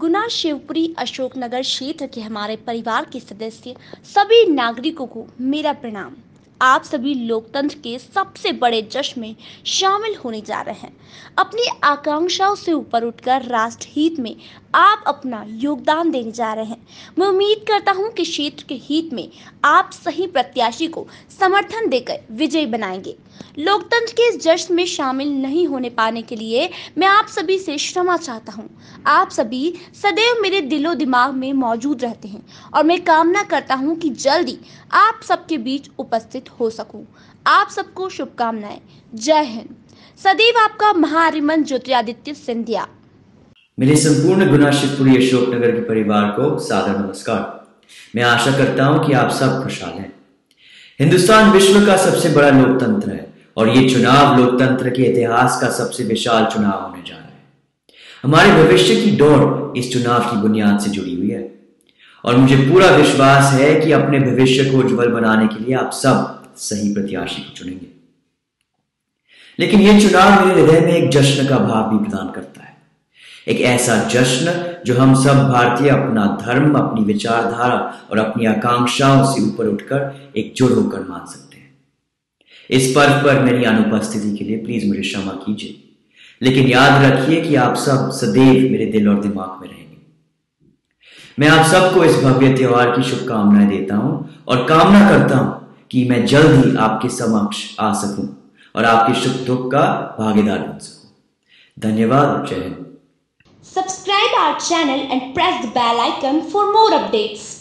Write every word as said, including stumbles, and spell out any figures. गुना शिवपुरी अशोकनगर क्षेत्र के हमारे परिवार के सदस्य सभी नागरिकों को मेरा प्रणाम। आप सभी लोकतंत्र के सबसे बड़े जश्न में शामिल होने जा रहे हैं। अपनी आकांक्षाओं से ऊपर उठकर राष्ट्रहित में आप अपना योगदान देने जा रहे हैं। मैं उम्मीद करता हूं कि क्षेत्र के हित में आप सही प्रत्याशी को समर्थन देकर विजयी बनाएंगे। लोकतंत्र के इस जश्न में शामिल नहीं होने पाने के लिए मैं आप सभी से क्षमा चाहता हूं। आप सभी सदैव मेरे दिलो दिमाग में मौजूद रहते हैं और मैं कामना करता हूं कि जल्दी आप सबके बीच उपस्थित हो सकूं। आप सबको शुभकामनाएं। जय हिंद। सदैव आपका महारिमन ज्योतिरादित्य सिंधिया। मेरे संपूर्ण गुना शिवपुरी अशोकनगर के परिवार को सादर नमस्कार। मैं आशा करता हूं कि आप सब खुशहाल हैं। हिंदुस्तान विश्व का सबसे बड़ा लोकतंत्र है और ये चुनाव लोकतंत्र के इतिहास का सबसे विशाल चुनाव होने जा रहा है। हमारे भविष्य की दौड़ इस चुनाव की बुनियाद से जुड़ी हुई है और मुझे पूरा विश्वास है कि अपने भविष्य को उज्जवल बनाने के लिए आप सब सही प्रत्याशी को चुनेंगे। लेकिन यह चुनाव मेरे हृदय में एक जश्न का भाव भी प्रदान करता है। एक ऐसा जश्न जो हम सब भारतीय अपना धर्म, अपनी विचारधारा और अपनी आकांक्षाओं से ऊपर उठकर एकजुट होकर मान सकते हैं। इस पर्व पर मेरी अनुपस्थिति के लिए प्लीज मुझे क्षमा कीजिए, लेकिन याद रखिए कि आप सब सदैव मेरे दिल और दिमाग में रहेंगे। मैं आप सबको इस भव्य त्योहार की शुभकामनाएं देता हूं और कामना करता हूं कि मैं जल्द ही आपके समक्ष आ सकूं और आपके सुख दुख का भागीदार बन सकूं। धन्यवाद। जय Hind. Subscribe our channel and press the bell icon for more updates.